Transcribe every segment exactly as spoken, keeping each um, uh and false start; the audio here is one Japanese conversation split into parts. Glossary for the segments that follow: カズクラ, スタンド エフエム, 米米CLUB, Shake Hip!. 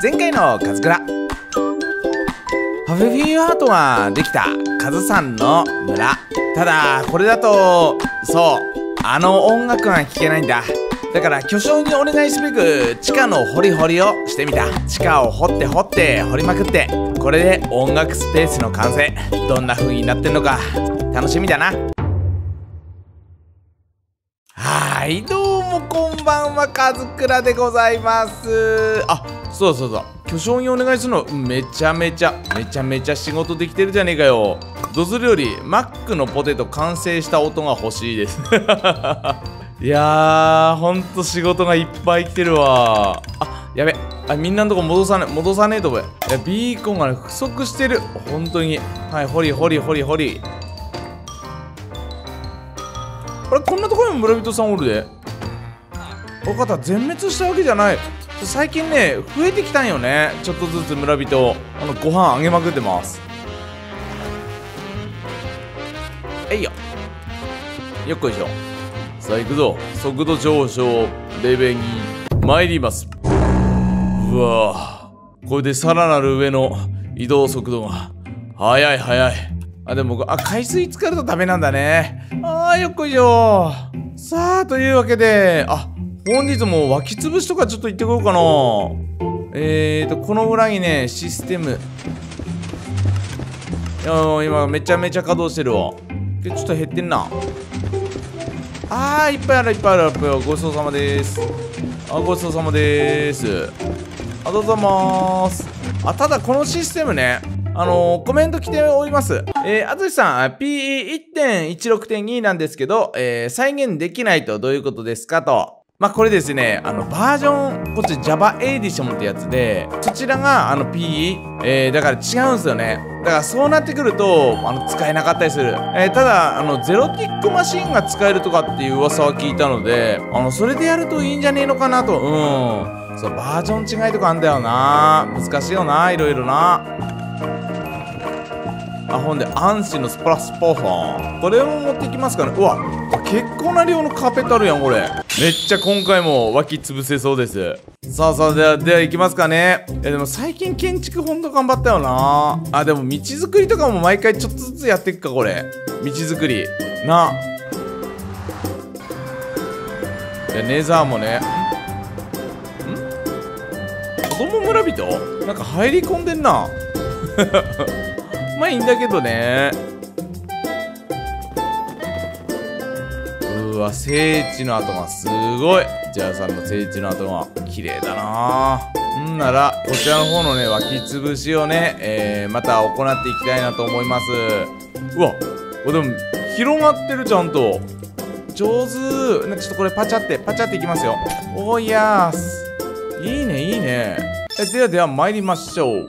前回のカズクラパフェフィーアートができたカズさんの村。ただこれだとそうあの音楽が聴けないんだ。だから巨匠にお願いすべく地下の掘り掘りをしてみた。地下を掘って掘って掘りまくって、これで音楽スペースの完成、どんな風になってんのか楽しみだな。はい、どうもこんばんは、カズクラでございます。あ、そうそうそう、巨匠にお願いするのめちゃめちゃめちゃめちゃ仕事できてるじゃねえかよ。どうするよりマックのポテト完成した音が欲しいですいやー、ほんと仕事がいっぱい来てるわ。あ、やべ、あ、みんなのとこ戻さね戻さねえとこ。いや、ビーコンが、ね、不足してるほんとに。はい、ほりほりほりほり。あれ、こんなところにも村人さんおるで。お方全滅したわけじゃない。最近ね、増えてきたんよね、ちょっとずつ村人。あの、ご飯あげまくってます。えいよ、よっこいしょ。さあ行くぞ、速度上昇レベルに参ります。うわぁ、これでさらなる上の移動速度が速い速い。あ、でも、あ、海水浸かるとダメなんだね。あー、よっこいしょ。さあ、というわけで、あ、本日も湧き潰しとかちょっと行ってこようかな。えーと、この裏にね、システム。いやー、今めちゃめちゃ稼働してるわ。ちょっと減ってんな。あー、いっぱいあるいっぱいある。ごちそうさまでーす。あ、ごちそうさまでーす。あ、どうぞまーす。あ、ただこのシステムね、あのー、コメント来ております。えー、あずしさん、ピーいちてんいちろくてんに なんですけど、えー、再現できないとどういうことですかと。まあ、これですね、あの、バージョン、こっち Java Edition ってやつで、そちらが、あの、P、えー、だから違うんですよね。だからそうなってくると、あの、使えなかったりする。えー、ただ、あの、ゼロティックマシンが使えるとかっていう噂は聞いたので、あの、それでやるといいんじゃねえのかなと、うん。そう、バージョン違いとかあんだよな。難しいよな、いろいろな。あ、ほんで、アンシのスプラスパーファン。これも持ってきますからね。うわ、結構な量のカーペットあるやん、これ。めっちゃ今回も湧き潰せそうです。さあさあ、では、では行きますかね。え、でも最近建築ほんと頑張ったよな。あ、でも道づくりとかも毎回ちょっとずつやっていくか、これ。道づくり。な。で、ネザーもね。ん？子供村人？なんか入り込んでんな。まあいいんだけどね。うわ、聖地の跡がすごい。ジャーさんの聖地の跡が綺麗だな。んならこちらの方のね、湧き潰しをね、えー、また行っていきたいなと思います。うわ、でも広がってる、ちゃんと上手。なんかちょっとこれパチャってパチャっていきますよ。おー、いやーす、いいねいいね。ではでは参りましょう。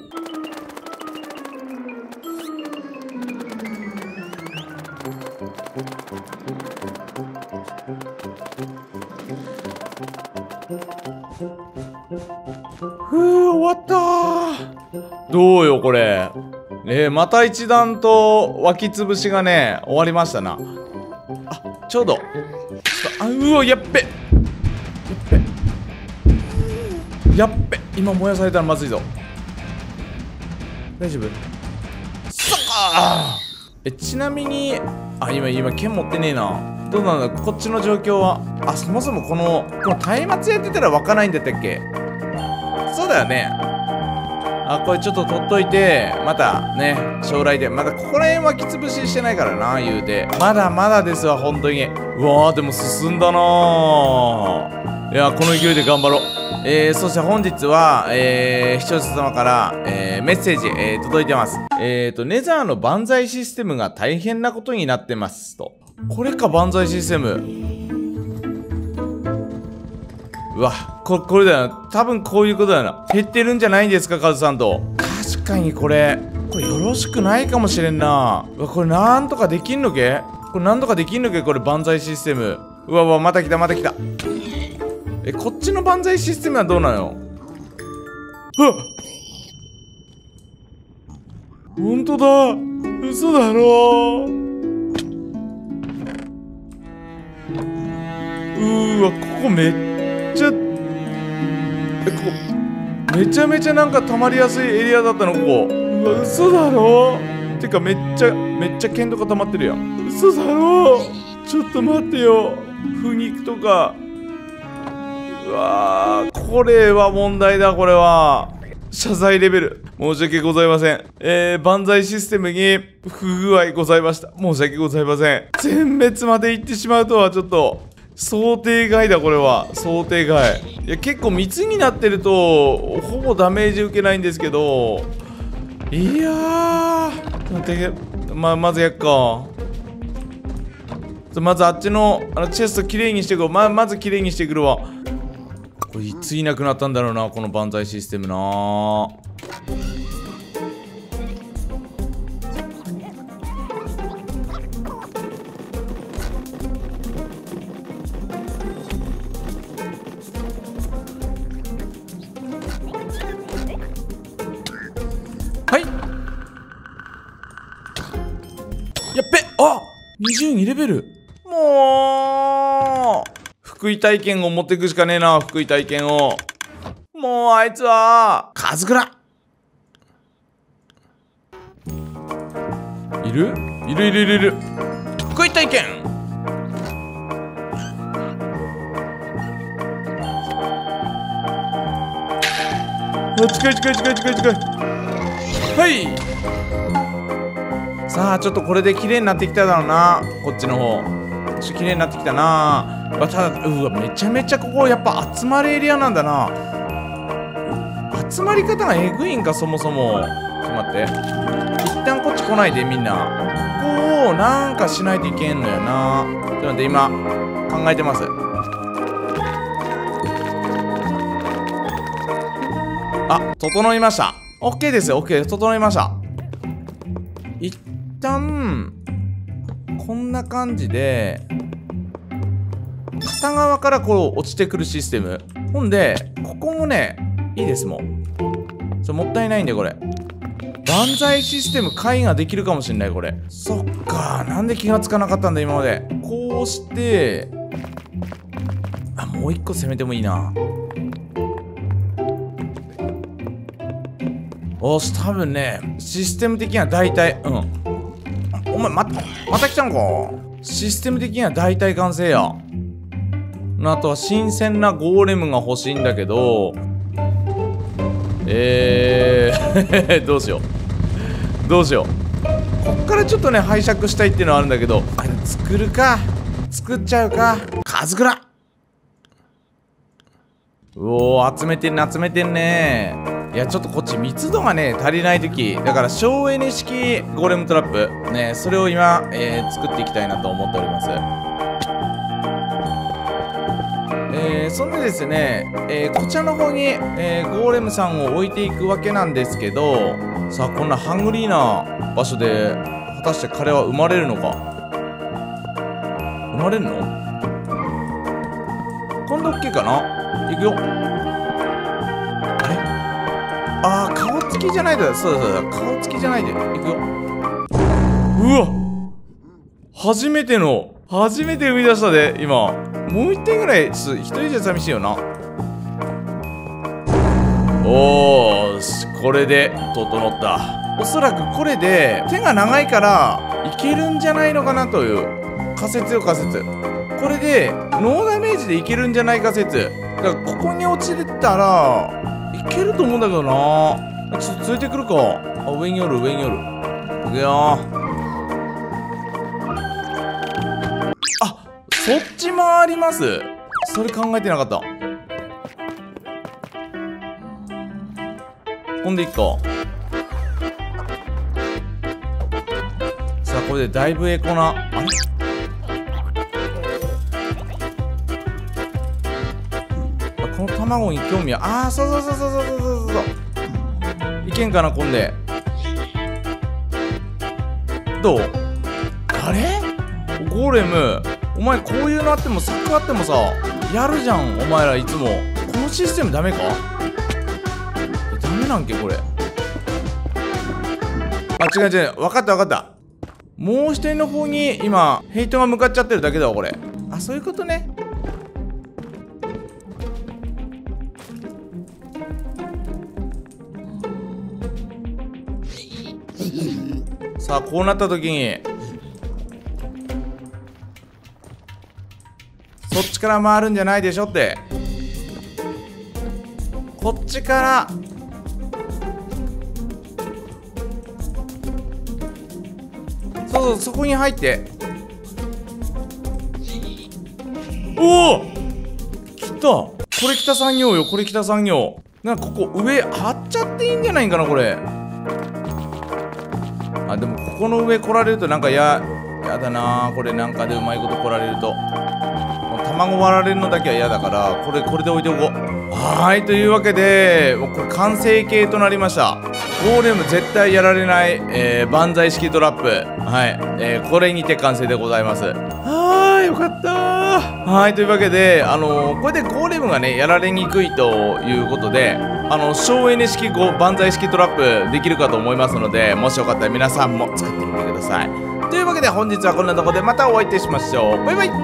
どうよこれ、えー、また一段と湧き潰しがね終わりましたな。あ、ちょうどちょっと、あ、うわ、やっべやっべやっべ、今燃やされたらまずいぞ。大丈夫そっか。え、ちなみに、あ、今今剣持ってねえな。どうなんだこっちの状況は。あ、そもそもこのこの松明やってたら湧かないんだったっけ。そうだよね。あ、これちょっと取っといて、またね、将来で、まだここら辺はきつぶししてないからな、言うて。まだまだですわ、ほんとに。うわー、でも進んだなー。いやー、この勢いで頑張ろう。えー、そして本日は、えー、視聴者様から、えー、メッセージ、えー、届いてます。えーと、ネザーの万歳システムが大変なことになってますと。これか、万歳システム。うわ、こ、これだよな。多分こういうことだよな。減ってるんじゃないんですか、カズさんと。確かにこれ、これよろしくないかもしれんな。うわ、これなんとかできんのけ？これなんとかできんのけ？これ万歳システム。うわうわ、また来たまた来た。え、こっちの万歳システムはどうなの？はっ！ほんとだ。嘘だろー。うーわ、ここめっちゃ、え、ここめめちゃめちゃなんか溜まりやすいエリアだったのここ。うわ嘘だろ。てかめっちゃめっちゃ剣とか溜まってるやん。嘘だろ。ちょっと待ってよ、腐肉とか。うわー、これは問題だ。これは謝罪レベル。申し訳ございません。えー、万歳システムに不具合ございました。申し訳ございません。全滅まで行ってしまうとはちょっと、想定外だ、これは。想定外。いや、結構密になってると、ほぼダメージ受けないんですけど、いやー、待って、ま、まずやっか。まずあっちの、あの、チェストきれいにしてくる。ま、まずきれいにしてくるわ。これいついなくなったんだろうな、この万歳システムな。はいやっべ、あにじゅうにレベル。もう福井体験を持ってくしかねえな、福井体験を。もうあいつはカズクラいるいるいるいるいる。福井体験近い近い近い近い近い。はいさあちょっとこれで綺麗になってきただろうな、こっちの方。ちょっと綺麗になってきたなぁ。ただ、うわ、めちゃめちゃここやっぱ集まるエリアなんだな。集まり方がエグいんか、そもそも。ちょっと待って。一旦こっち来ないで、みんな。ここをなんかしないといけんのよな。ちょっと待って、今、考えてます。あ、整いました。OK ですよ、OK です。整いました。一旦、こんな感じで片側からこう落ちてくるシステム。ほんでここもねいいです。もうちょもったいないんでこれ万歳システム回ができるかもしんない。これそっか、なんで気がつかなかったんだ今まで。こうしてあもう一個攻めてもいいな。おし多分ねシステム的には大体うんお前また、また来たんか。システム的には大体完成や。あとは新鮮なゴーレムが欲しいんだけど、えー、どうしよう。どうしよう。こっからちょっとね、拝借したいっていうのはあるんだけど、あれ作るか。作っちゃうか。カズクラ。うおー、集めてんね、集めてんね。いやちょっとこっち密度がね足りない時だから省エネ式ゴーレムトラップね、それを今、えー、作っていきたいなと思っております。えー、そんでですね、えー、こちらの方に、えー、ゴーレムさんを置いていくわけなんですけど、さあこんなハングリーな場所で果たして彼は生まれるのか。生まれるの今度 OK かな。いくよ。あー顔つきじゃないだ。そうだそうだ顔つきじゃないでいくよ。うわ初めての初めて生み出したで今。もう一点ぐらいちょっと一人じゃ寂しいよな。おーしこれで整った。おそらくこれで手が長いからいけるんじゃないのかなという仮説よ仮説。これでノーダメージでいけるんじゃないか説だからここに落ちてたらいけると思うんだけどな。ちょっと連れてくるか。あ上におる上におる。いくよー。あそっちもあります。それ考えてなかった。飛んでいくか。さあこれでだいぶエコな。あれこの卵に興味はあーそうそうそうそうそうそうそういけんかな。こんでどうあれゴーレムお前こういうのあってもサッカーあってもさやるじゃんお前らいつも。このシステムダメか。ダメなんけこれ。あ違う違う分かった分かった。もう一人の方に今ヘイトが向かっちゃってるだけだわこれ。あそういうことね。さあこうなった時にそっちから回るんじゃないでしょって、こっちからそうそう、そこに入って、おお来た、これ北産業よ、これ北産業。なんかここ上張っちゃっていいんじゃないんかなこれ。あでもここの上来られるとなんかややだなー、これなんかでうまいこと来られると卵割られるのだけは嫌だから、これこれで置いておこう。はーい、というわけでもうこれ完成形となりました。ゴーレム絶対やられない、えー、万歳式トラップ、はい、えー、これにて完成でございます。はーい、よかったー。はい、というわけであのー、これでゴーレムがねやられにくいということで、あの省エネ式万歳式トラップできるかと思いますので、もしよかったら皆さんも作ってみてください。というわけで本日はこんなところでまたお会いいたしましょう。バイバイ。